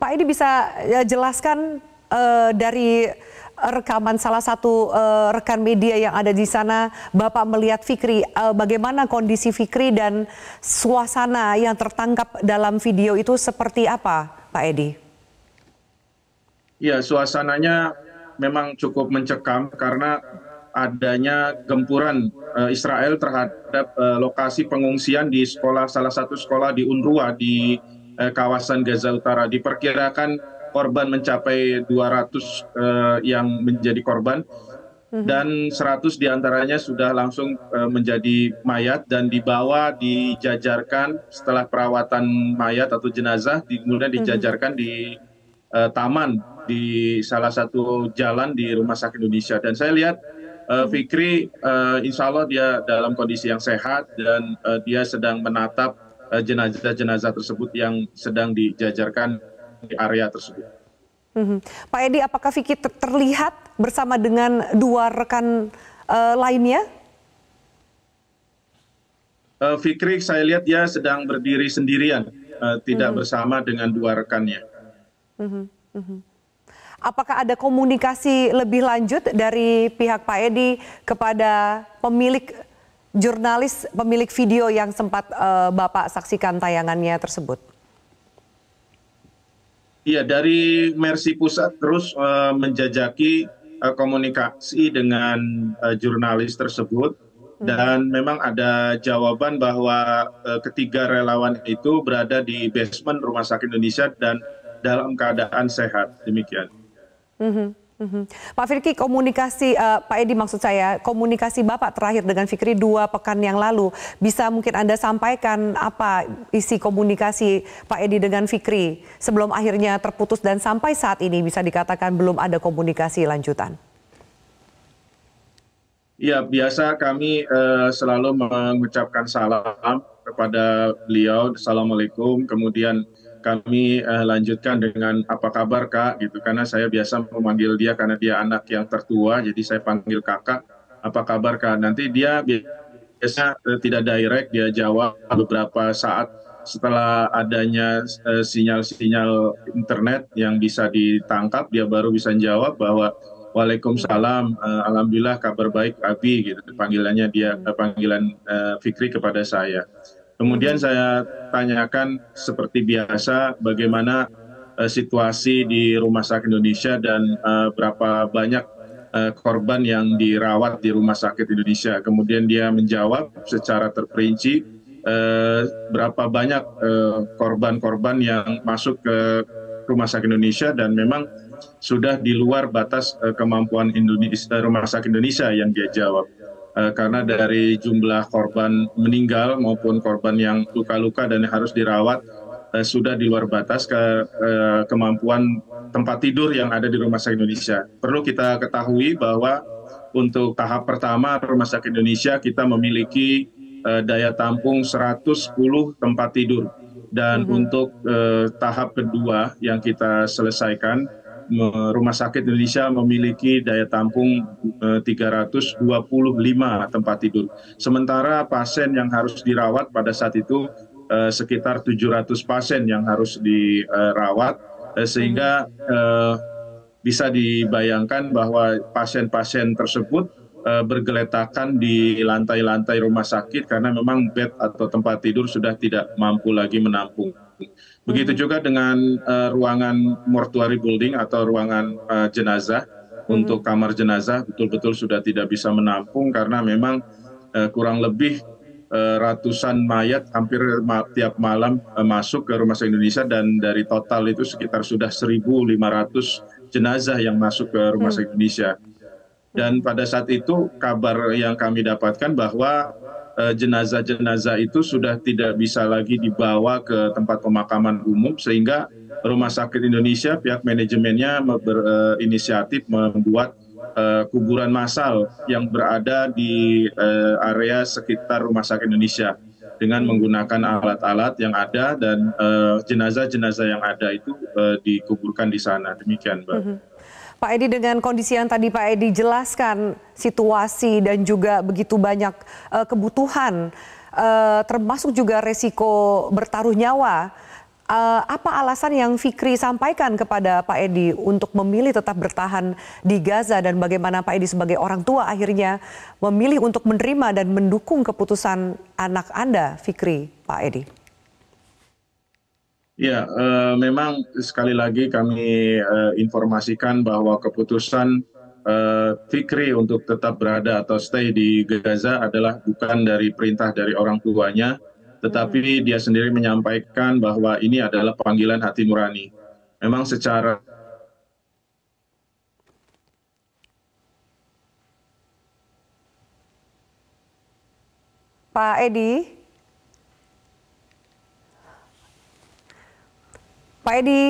Pak Edi bisa jelaskan dari rekaman salah satu rekan media yang ada di sana, Bapak melihat Fikri, bagaimana kondisi Fikri dan suasana yang tertangkap dalam video itu seperti apa, Pak Edi? Ya, suasananya memang cukup mencekam karena adanya gempuran Israel terhadap lokasi pengungsian di salah satu sekolah di UNRWA di kawasan Gaza Utara. Diperkirakan korban mencapai 200 yang menjadi korban dan 100 diantaranya sudah langsung menjadi mayat dan dibawa, dijajarkan setelah perawatan mayat atau jenazah, kemudian dijajarkan di taman di salah satu jalan di Rumah Sakit Indonesia. Dan saya lihat Fikri insya Allah dia dalam kondisi yang sehat dan dia sedang menatap jenazah-jenazah tersebut yang sedang dijajarkan di area tersebut. Pak Edi, apakah Fikri terlihat bersama dengan dua rekan lainnya? Fikri saya lihat dia sedang berdiri sendirian, tidak bersama dengan dua rekannya. Apakah ada komunikasi lebih lanjut dari pihak Pak Edi kepada pemilik jurnalis, pemilik video yang sempat Bapak saksikan tayangannya tersebut? Iya, dari Mercy Pusat terus menjajaki komunikasi dengan jurnalis tersebut. Dan memang ada jawaban bahwa ketiga relawan itu berada di basement Rumah Sakit Indonesia dan dalam keadaan sehat, demikian. Pak Fikri, komunikasi Pak Edi maksud saya, komunikasi Bapak terakhir dengan Fikri 2 pekan yang lalu, bisa mungkin Anda sampaikan apa isi komunikasi Pak Edi dengan Fikri sebelum akhirnya terputus dan sampai saat ini bisa dikatakan belum ada komunikasi lanjutan? Ya, biasa kami selalu mengucapkan salam kepada beliau, assalamualaikum, kemudian kami lanjutkan dengan apa kabar Kak gitu, karena saya biasa memanggil dia karena dia anak yang tertua, jadi saya panggil kakak, apa kabar Kak. Nanti dia biasanya tidak direct, dia jawab beberapa saat setelah adanya sinyal-sinyal internet yang bisa ditangkap, dia baru bisa jawab bahwa waalaikumsalam, alhamdulillah kabar baik Abi gitu, panggilannya dia, panggilan Fikri kepada saya. Kemudian saya tanyakan seperti biasa bagaimana situasi di Rumah Sakit Indonesia dan berapa banyak korban yang dirawat di Rumah Sakit Indonesia. Kemudian dia menjawab secara terperinci berapa banyak korban-korban yang masuk ke Rumah Sakit Indonesia dan memang sudah di luar batas kemampuan Rumah Sakit Indonesia yang dia jawab. Karena dari jumlah korban meninggal maupun korban yang luka-luka dan harus dirawat sudah di luar batas kemampuan tempat tidur yang ada di Rumah Sakit Indonesia. Perlu kita ketahui bahwa untuk tahap pertama Rumah Sakit Indonesia kita memiliki daya tampung 110 tempat tidur. Dan untuk tahap kedua yang kita selesaikan, Rumah Sakit Indonesia memiliki daya tampung 325 tempat tidur. Sementara pasien yang harus dirawat pada saat itu sekitar 700 pasien yang harus dirawat, sehingga bisa dibayangkan bahwa pasien-pasien tersebut bergeletakan di lantai-lantai rumah sakit karena memang bed atau tempat tidur sudah tidak mampu lagi menampung. Begitu juga dengan ruangan mortuary building atau ruangan jenazah. Untuk kamar jenazah betul-betul sudah tidak bisa menampung karena memang kurang lebih ratusan mayat hampir tiap malam masuk ke Rumah Sakit Indonesia dan dari total itu sekitar sudah 1.500 jenazah yang masuk ke Rumah Sakit Indonesia. Dan pada saat itu kabar yang kami dapatkan bahwa jenazah-jenazah itu sudah tidak bisa lagi dibawa ke tempat pemakaman umum, sehingga Rumah Sakit Indonesia pihak manajemennya berinisiatif membuat kuburan massal yang berada di area sekitar Rumah Sakit Indonesia dengan menggunakan alat-alat yang ada dan jenazah-jenazah yang ada itu dikuburkan di sana. Demikian, Mbak. Pak Edi, dengan kondisi yang tadi Pak Edi jelaskan, situasi dan juga begitu banyak kebutuhan, termasuk juga resiko bertaruh nyawa, Apa alasan yang Fikri sampaikan kepada Pak Edi untuk memilih tetap bertahan di Gaza, dan bagaimana Pak Edi sebagai orang tua akhirnya memilih untuk menerima dan mendukung keputusan anak Anda, Fikri, Pak Edi? Ya, memang sekali lagi kami informasikan bahwa keputusan Fikri untuk tetap berada atau stay di Gaza adalah bukan dari perintah dari orang tuanya, tetapi dia sendiri menyampaikan bahwa ini adalah panggilan hati nurani. Memang secara Pak Edi,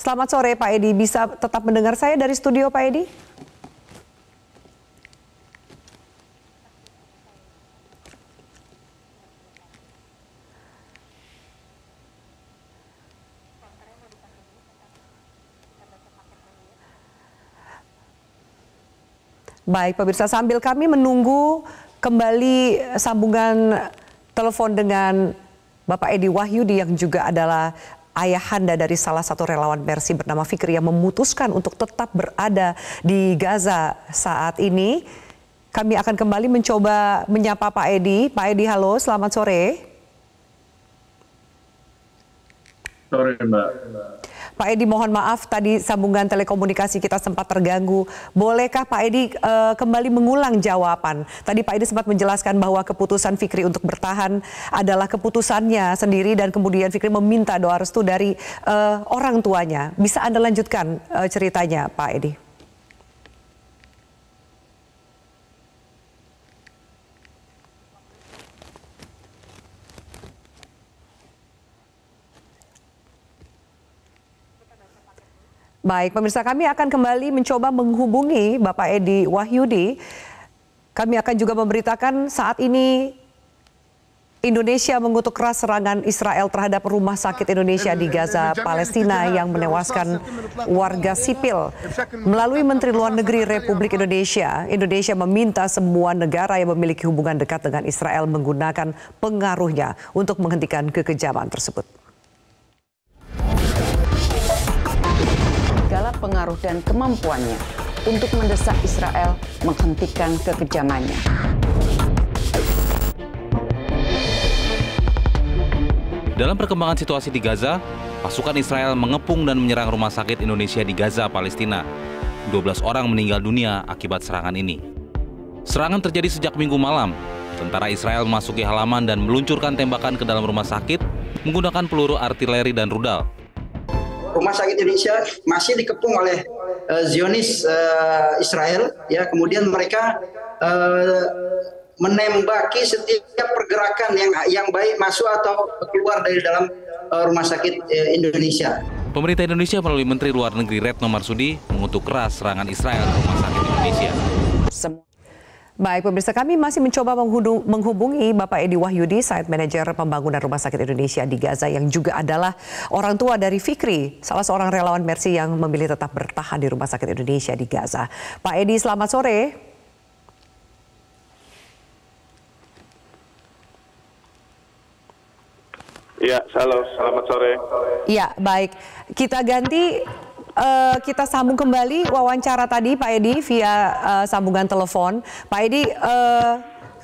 selamat sore Pak Edi, bisa tetap mendengar saya dari studio Pak Edi? Baik pemirsa, sambil kami menunggu kembali sambungan telepon dengan Bapak Edi Wahyudi yang juga adalah ayahanda dari salah satu relawan Mercy bernama Fikri yang memutuskan untuk tetap berada di Gaza saat ini. Kami akan kembali mencoba menyapa Pak Edi. Pak Edi, halo, selamat sore. Sore, Mbak. Pak Edi, mohon maaf tadi sambungan telekomunikasi kita sempat terganggu. Bolehkah Pak Edi kembali mengulang jawaban? Tadi Pak Edi sempat menjelaskan bahwa keputusan Fikri untuk bertahan adalah keputusannya sendiri dan kemudian Fikri meminta doa restu dari orang tuanya. Bisa Anda lanjutkan ceritanya, Pak Edi? Baik, pemirsa, kami akan kembali mencoba menghubungi Bapak Edi Wahyudi. Kami akan juga memberitakan saat ini Indonesia mengutuk keras serangan Israel terhadap Rumah Sakit Indonesia di Gaza, Palestina yang menewaskan warga sipil. Melalui Menteri Luar Negeri Republik Indonesia, Indonesia meminta semua negara yang memiliki hubungan dekat dengan Israel menggunakan pengaruhnya untuk menghentikan kekejaman tersebut. Pengaruh dan kemampuannya untuk mendesak Israel menghentikan kekejamannya. Dalam perkembangan situasi di Gaza, pasukan Israel mengepung dan menyerang Rumah Sakit Indonesia di Gaza, Palestina. 12 orang meninggal dunia akibat serangan ini. Serangan terjadi sejak Minggu malam. Tentara Israel memasuki halaman dan meluncurkan tembakan ke dalam rumah sakit menggunakan peluru artileri dan rudal. Rumah Sakit Indonesia masih dikepung oleh Zionis Israel, ya. Kemudian mereka menembaki setiap pergerakan yang baik masuk atau keluar dari dalam Rumah Sakit Indonesia. Pemerintah Indonesia melalui Menteri Luar Negeri Retno Marsudi mengutuk keras serangan Israel ke Rumah Sakit Indonesia. Baik pemirsa, kami masih mencoba menghubungi Bapak Edi Wahyudi, Site Manager Pembangunan Rumah Sakit Indonesia di Gaza yang juga adalah orang tua dari Fikri, salah seorang relawan Mercy yang memilih tetap bertahan di Rumah Sakit Indonesia di Gaza. Pak Edi, selamat sore. Ya, halo, selamat sore. Ya, baik. Kita ganti... kita sambung kembali wawancara tadi Pak Edi via sambungan telepon. Pak Edi,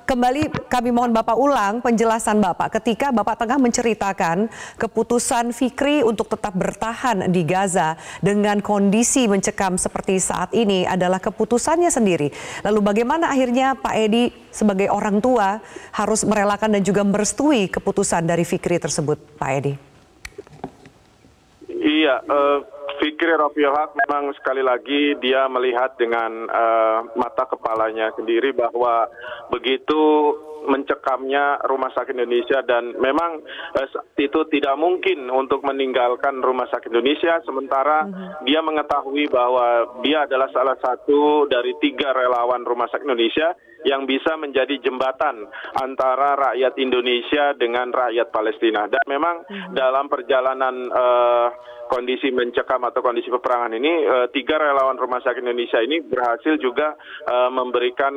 kembali kami mohon Bapak ulang penjelasan Bapak ketika Bapak tengah menceritakan keputusan Fikri untuk tetap bertahan di Gaza dengan kondisi mencekam seperti saat ini adalah keputusannya sendiri. Lalu bagaimana akhirnya Pak Edi sebagai orang tua harus merelakan dan juga merestui keputusan dari Fikri tersebut, Pak Edi? Iya, Fikri Rofiohak memang sekali lagi dia melihat dengan mata kepalanya sendiri bahwa begitu mencekamnya Rumah Sakit Indonesia, dan memang itu tidak mungkin untuk meninggalkan Rumah Sakit Indonesia, sementara dia mengetahui bahwa dia adalah salah satu dari 3 relawan Rumah Sakit Indonesia yang bisa menjadi jembatan antara rakyat Indonesia dengan rakyat Palestina. Dan memang dalam perjalanan kondisi mencekam atau kondisi peperangan ini, 3 relawan Rumah Sakit Indonesia ini berhasil juga memberikan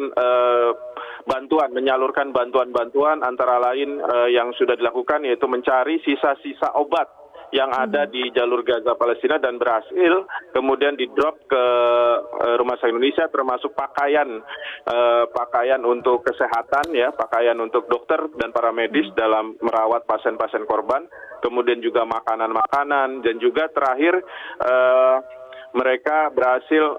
bantuan, menyalurkan bantuan-bantuan, antara lain yang sudah dilakukan yaitu mencari sisa-sisa obat yang ada di jalur Gaza Palestina dan berhasil kemudian didrop ke Rumah Sakit Indonesia, termasuk pakaian untuk kesehatan, ya, pakaian untuk dokter dan para medis dalam merawat pasien-pasien korban, kemudian juga makanan-makanan, dan juga terakhir mereka berhasil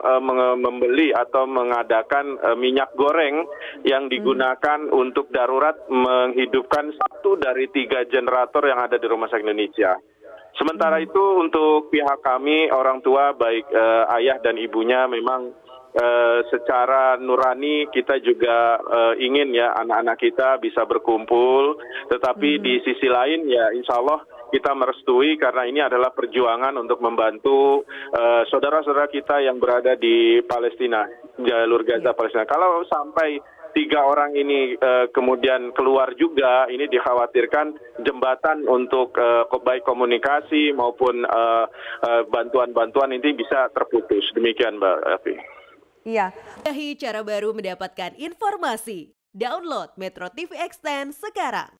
membeli atau mengadakan minyak goreng yang digunakan untuk darurat menghidupkan satu dari 3 generator yang ada di Rumah Sakit Indonesia. Sementara itu untuk pihak kami, orang tua baik ayah dan ibunya, memang secara nurani kita juga ingin ya anak-anak kita bisa berkumpul, tetapi di sisi lain ya insya Allah kita merestui karena ini adalah perjuangan untuk membantu saudara-saudara kita yang berada di Palestina, jalur Gaza Palestina. Kalau sampai 3 orang ini kemudian keluar juga, ini dikhawatirkan jembatan untuk baik komunikasi maupun bantuan-bantuan ini bisa terputus. Demikian Mbak Afi. Iya. Cara baru mendapatkan informasi. Download Metro TV Extend sekarang.